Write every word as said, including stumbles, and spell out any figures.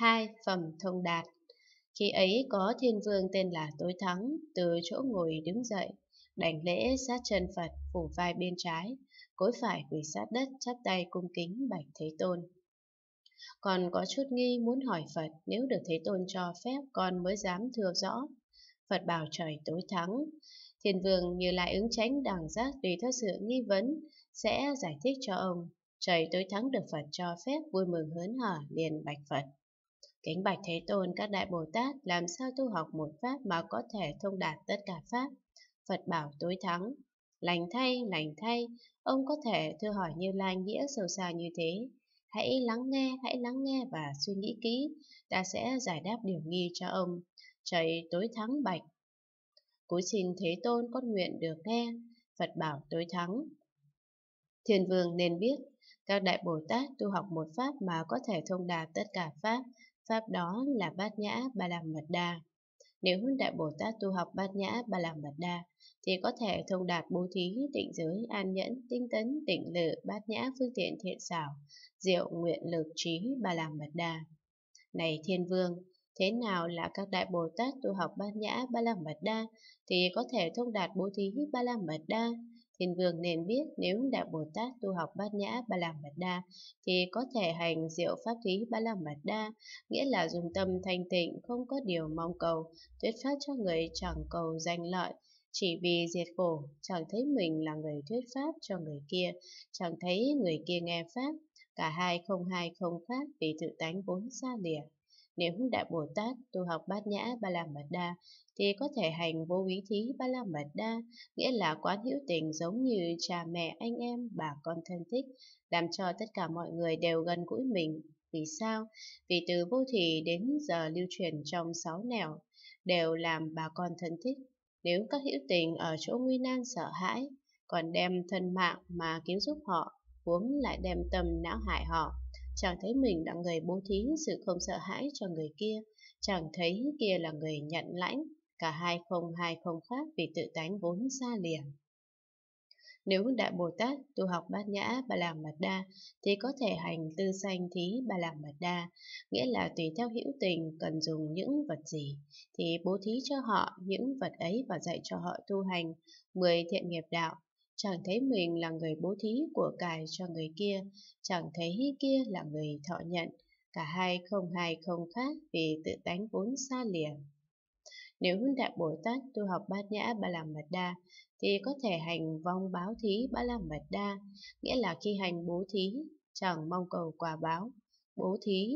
hai phẩm thông đạt. Khi ấy có thiên vương tên là Tối Thắng từ chỗ ngồi đứng dậy, đảnh lễ sát chân Phật, phủ vai bên trái, gối phải quỳ sát đất, chắp tay cung kính bạch Thế Tôn. Còn có chút nghi muốn hỏi Phật, nếu được Thế Tôn cho phép con mới dám thưa rõ. Phật bảo trời Tối Thắng, Thiên Vương Như Lai ứng chánh đẳng giác tùy theo sự nghi vấn sẽ giải thích cho ông. Trời Tối Thắng được Phật cho phép vui mừng hớn hở liền bạch Phật. Kính bạch Thế Tôn, các đại Bồ Tát làm sao tu học một pháp mà có thể thông đạt tất cả pháp? Phật bảo Tối Thắng, lành thay, lành thay, ông có thể thưa hỏi Như Lai nghĩa sâu xa như thế. Hãy lắng nghe, hãy lắng nghe và suy nghĩ kỹ, ta sẽ giải đáp điều nghi cho ông. Trời Tối Thắng bạch, cúi xin Thế Tôn, con nguyện được nghe. Phật bảo Tối Thắng, Thiên Vương nên biết, các đại Bồ Tát tu học một pháp mà có thể thông đạt tất cả pháp, pháp đó là Bát Nhã Ba La Mật Đa. Nếu đại Bồ Tát tu học Bát Nhã Ba La Mật Đa, thì có thể thông đạt bố thí, tịnh giới, an nhẫn, tinh tấn, tịnh lự, bát nhã, phương tiện thiện xảo, diệu nguyện lực trí Ba La Mật Đa. Này Thiên Vương, thế nào là các đại Bồ Tát tu học Bát Nhã Ba La Mật Đa thì có thể thông đạt bố thí Ba La Mật Đa? Thiên Vương nên biết, nếu đại Bồ Tát tu học Bát Nhã Ba La Mật Đa thì có thể hành diệu pháp thí Ba La Mật Đa, nghĩa là dùng tâm thanh tịnh, không có điều mong cầu, thuyết pháp cho người chẳng cầu danh lợi, chỉ vì diệt khổ, chẳng thấy mình là người thuyết pháp cho người kia, chẳng thấy người kia nghe pháp, cả hai không hai không khác vì tự tánh vốn xa lìa. Nếu đại Bồ Tát tu học Bát Nhã Ba La Mật Đa thì có thể hành vô úy thí Ba La Mật Đa, nghĩa là quán hữu tình giống như cha mẹ, anh em, bà con thân thích, làm cho tất cả mọi người đều gần gũi mình. Vì sao? Vì từ vô thỉ đến giờ lưu truyền trong sáu nẻo đều làm bà con thân thích. Nếu các hữu tình ở chỗ nguy nan sợ hãi, còn đem thân mạng mà cứu giúp họ, huống lại đem tâm não hại họ, chẳng thấy mình là người bố thí sự không sợ hãi cho người kia, chẳng thấy kia là người nhận lãnh, cả hai không hai không khác vì tự tánh vốn xa lìa. Nếu đại Bồ Tát tu học Bát Nhã Ba La Mật Đa thì có thể hành tư sanh thí Ba La Mật Đa, nghĩa là tùy theo hữu tình cần dùng những vật gì thì bố thí cho họ những vật ấy và dạy cho họ tu hành mười thiện nghiệp đạo. Chẳng thấy mình là người bố thí của cải cho người kia, chẳng thấy kia là người thọ nhận, cả hai không hai không khác vì tự tánh vốn xa lìa. Nếu đại Bồ Tát tu học Bát Nhã Ba La Mật Đa thì có thể hành vong báo thí Ba La Mật Đa, nghĩa là khi hành bố thí chẳng mong cầu quả báo, bố thí